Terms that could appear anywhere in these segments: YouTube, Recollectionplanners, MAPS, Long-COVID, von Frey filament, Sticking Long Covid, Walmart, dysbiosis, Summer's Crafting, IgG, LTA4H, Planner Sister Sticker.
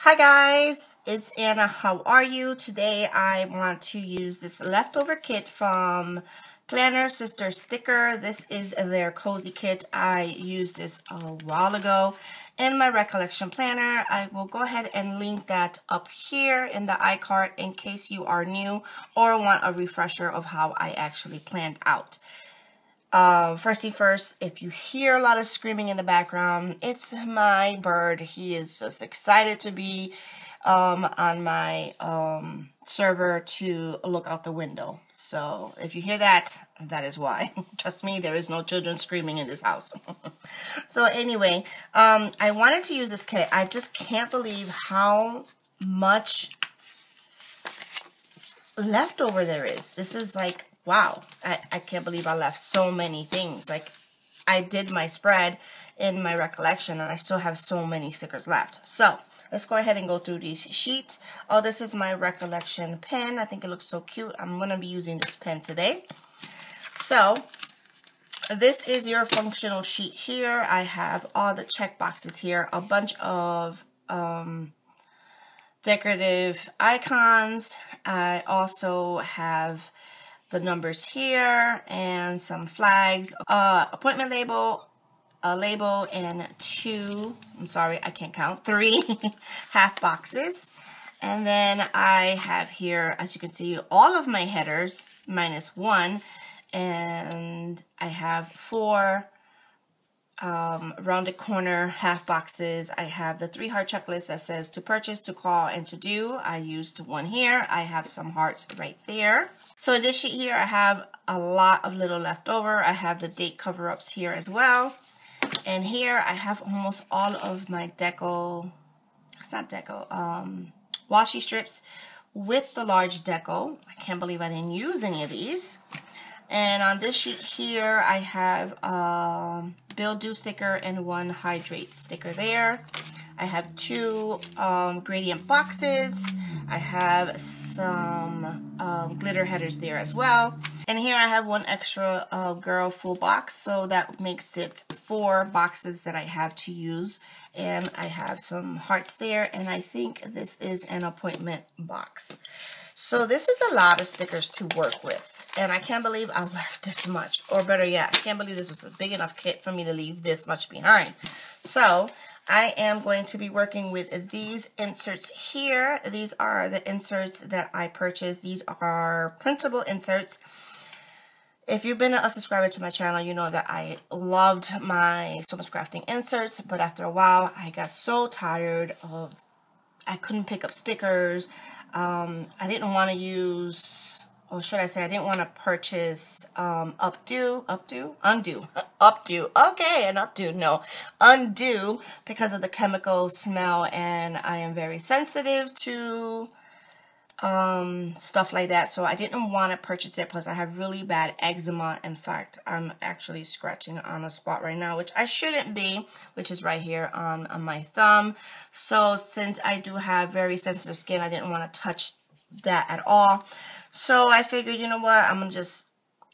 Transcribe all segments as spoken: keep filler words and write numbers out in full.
Hi guys, it's Anna. How are you? Today I want to use this leftover kit from Planner Sister Sticker. This is their cozy kit. I used this a while ago in my recollection planner. I will go ahead and link that up here in the iCard in case you are new or want a refresher of how I actually planned out. Uh, firsty first, if you hear a lot of screaming in the background, it's my bird. He is just excited to be um, on my um, server to look out the window. So if you hear that, that is why. Trust me, there is no children screaming in this house. So anyway, um, I wanted to use this kit. I just can't believe how much leftover there is. This is like, wow, I, I can't believe I left so many things. Like, I did my spread in my recollection, and I still have so many stickers left. So, let's go ahead and go through these sheets. Oh, this is my recollection pen. I think it looks so cute. I'm going to be using this pen today. So, this is your functional sheet here. I have all the check boxes here. A bunch of um, decorative icons. I also have the numbers here and some flags, uh, appointment label, a label, and two, I'm sorry, I can't count, three half boxes. And then I have here, as you can see, all of my headers minus one, and I have four um, rounded corner half boxes. I have the three heart checklist that says to purchase, to call, and to do. I used one here. I have some hearts right there. So in this sheet here, I have a lot of little left over. I have the date cover-ups here as well. And here I have almost all of my deco, it's not deco, um, washi strips with the large deco. I can't believe I didn't use any of these. And on this sheet here, I have a Build Do sticker and one Hydrate sticker there. I have two um, gradient boxes. I have some um, glitter headers there as well. And here I have one extra uh, girl full box. So that makes it four boxes that I have to use. And I have some hearts there. And I think this is an appointment box. So this is a lot of stickers to work with. And I can't believe I left this much. Or better yet, I can't believe this was a big enough kit for me to leave this much behind. So I am going to be working with these inserts here. These are the inserts that I purchased. These are printable inserts. If you've been a subscriber to my channel, you know that I loved my Summer's Crafting inserts, but after a while, I got so tired of, I couldn't pick up stickers. Um, I didn't want to use, or should I say, I didn't want to purchase um, updo, updo, undo, updo, okay, and updo, no, undo, because of the chemical smell, and I am very sensitive to um, stuff like that, so I didn't want to purchase it, plus I have really bad eczema. In fact, I'm actually scratching on a spot right now, which I shouldn't be, which is right here on, on my thumb, so since I do have very sensitive skin, I didn't want to touch that at all. So I figured, you know what, I'm gonna just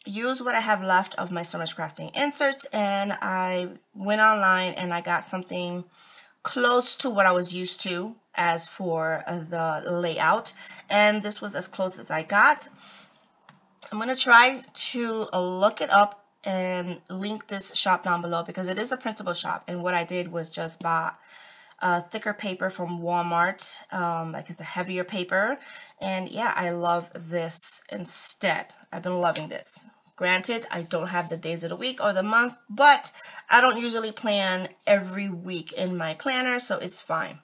use what I have left of my Summer's Crafting inserts, and I went online and I got something close to what I was used to as for the layout, and this was as close as I got. I'm gonna try to look it up and link this shop down below because it is a printable shop, and what I did was just buy Uh, thicker paper from Walmart, um, like it's a heavier paper, and yeah, I love this instead. I've been loving this. Granted, I don't have the days of the week or the month, but I don't usually plan every week in my planner, so it's fine.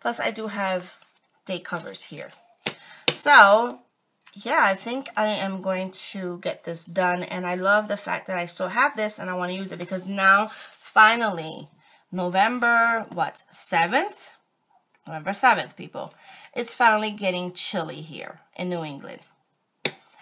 Plus, I do have day covers here. So yeah, I think I am going to get this done, and I love the fact that I still have this and I want to use it because now, finally, November, what, seventh? November seventh, people. It's finally getting chilly here in New England.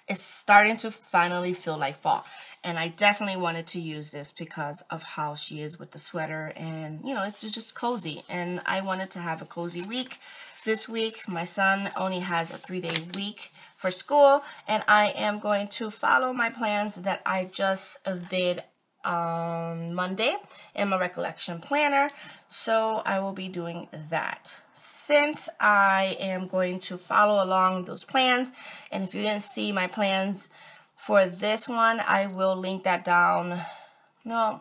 It's starting to finally feel like fall. And I definitely wanted to use this because of how she is with the sweater. And, you know, it's just cozy. And I wanted to have a cozy week this week. My son only has a three-day week for school. And I am going to follow my plans that I just did on um, Monday in my recollection planner, so I will be doing that. since I am going to follow along those plans, and if you didn't see my plans for this one, I will link that down. No,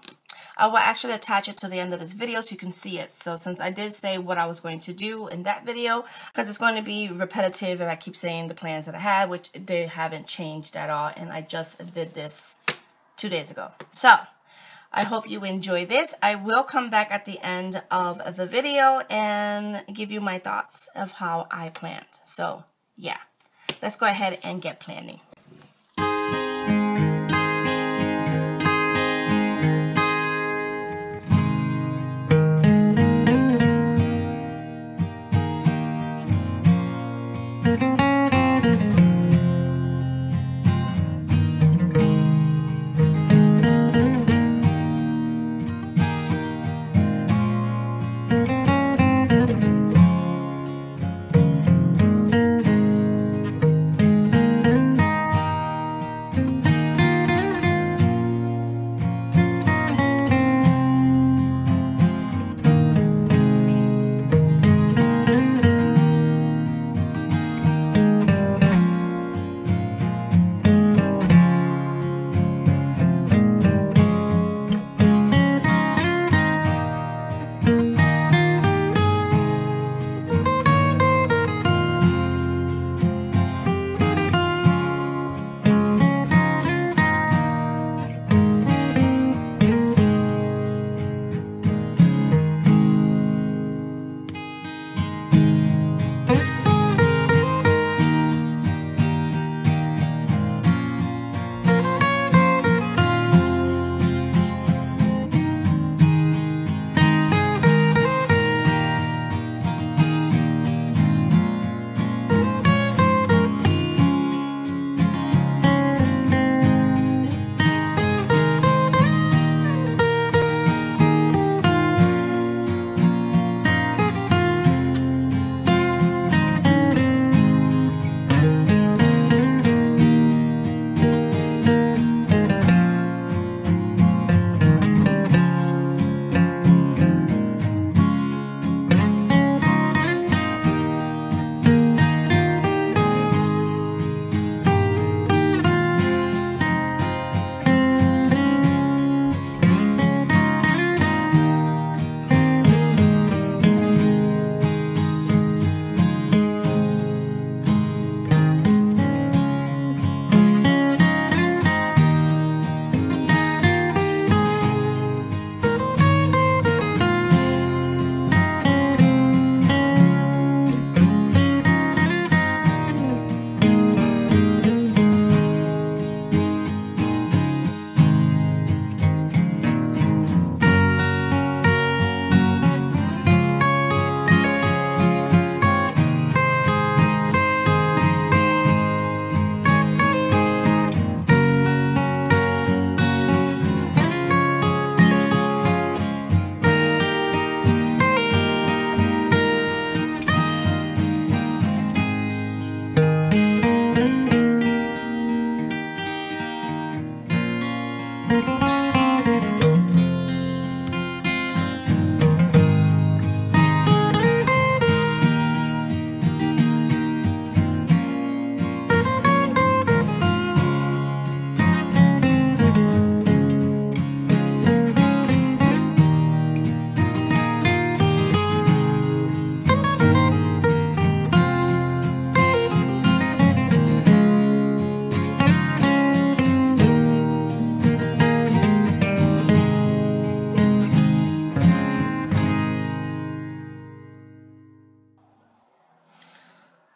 I will actually attach it to the end of this video so you can see it. So since I did say what I was going to do in that video, because it's going to be repetitive if I keep saying the plans that I had, which they haven't changed at all, and I just did this two days ago. So I hope you enjoy this. I will come back at the end of the video and give you my thoughts of how I planned. So yeah, let's go ahead and get planning.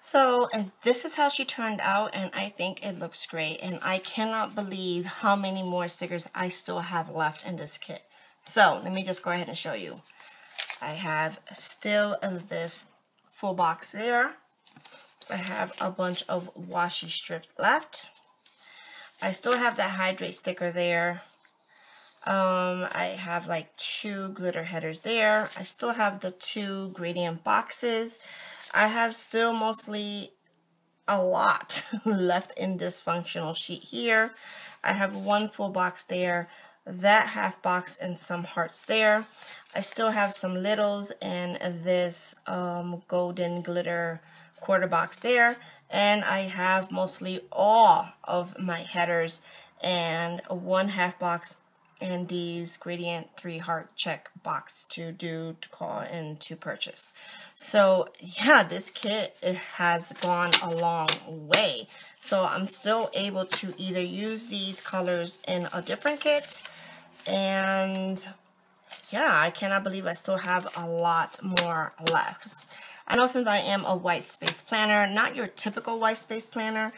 So this is how she turned out, and I think it looks great, and I cannot believe how many more stickers I still have left in this kit. So let me just go ahead and show you. I have still this full box there. I have a bunch of washi strips left. I still have that hydrate sticker there. Um, I have like two glitter headers there. I still have the two gradient boxes. I have still mostly a lot left in this functional sheet here. I have one full box there, that half box, and some hearts there. I still have some littles and this um, golden glitter quarter box there, and I have mostly all of my headers and one half box and these gradient three heart check box to do, to call, and to purchase. So yeah, this kit, it has gone a long way. So I'm still able to either use these colors in a different kit, and yeah, I cannot believe I still have a lot more left. I know, since I am a white space planner, not your typical white space planner,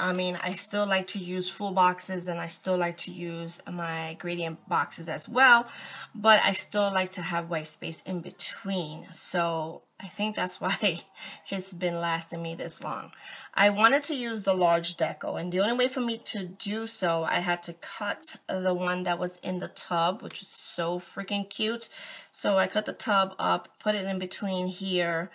I mean, I still like to use full boxes and I still like to use my gradient boxes as well, but I still like to have white space in between. So I think that's why it's been lasting me this long. I wanted to use the large deco, and the only way for me to do so, I had to cut the one that was in the tub, which is so freaking cute. So I cut the tub up, put it in between here.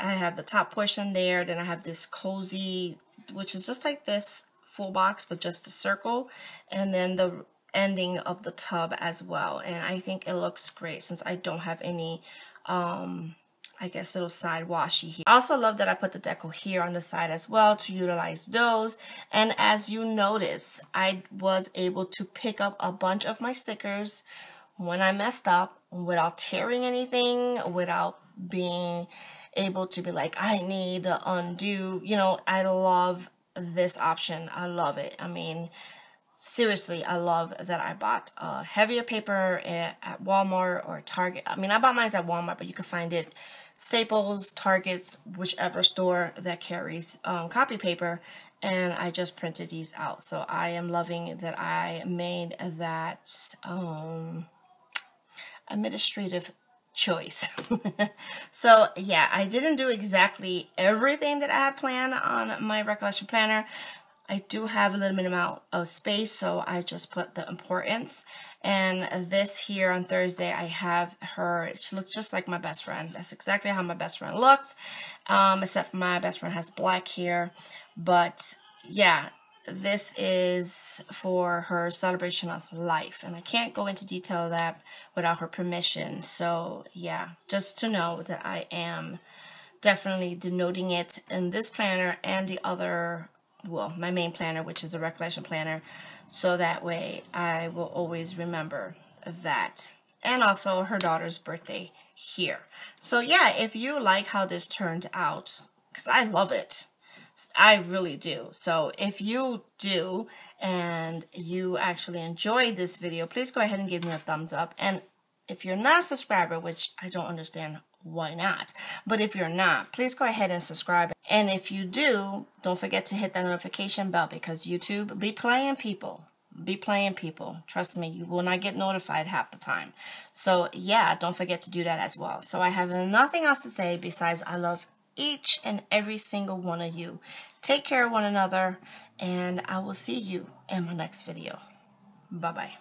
I have the top portion there, then I have this cozy, which is just like this full box, but just a circle, and then the ending of the tub as well. And I think it looks great since I don't have any, um, I guess, little side washi here. I also love that I put the deco here on the side as well to utilize those. And as you notice, I was able to pick up a bunch of my stickers when I messed up without tearing anything, without being able to be like, I need the undo. You know, I love this option. I love it. I mean, seriously, I love that I bought a heavier paper at Walmart or Target. I mean, I bought mine at Walmart, but you can find it Staples, Targets, whichever store that carries um, copy paper. And I just printed these out. So I am loving that I made that um, administrative choice. So yeah, I didn't do exactly everything that I had planned on my recollection planner. I do have a limited amount of space, so I just put the importance. And this here on Thursday, I have her, she looks just like my best friend. That's exactly how my best friend looks, um, except my best friend has black hair. But yeah, this is for her celebration of life, and I can't go into detail of that without her permission. So yeah, just to know that I am definitely denoting it in this planner and the other, well, my main planner, which is the recollection planner, so that way I will always remember that. And also her daughter's birthday here. So yeah, if you like how this turned out, because I love it, I really do. So if you do and you actually enjoyed this video, please go ahead and give me a thumbs up. And if you're not a subscriber, which I don't understand why not, but if you're not, please go ahead and subscribe. And if you do, don't forget to hit that notification bell, because YouTube be playing people. Be playing people. Trust me, you will not get notified half the time. So yeah, don't forget to do that as well. So I have nothing else to say besides I love each and every single one of you. Take care of one another, and I will see you in my next video. Bye-bye.